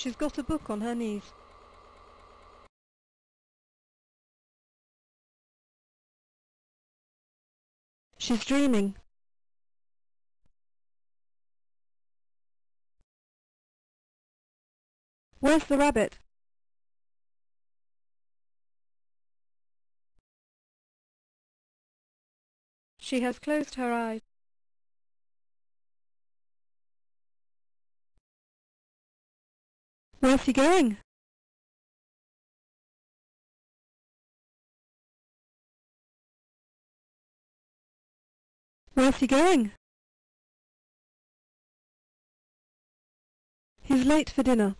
She's got a book on her knees. She's dreaming. Where's the rabbit? She has closed her eyes. Where's he going? Where's he going? He's late for dinner.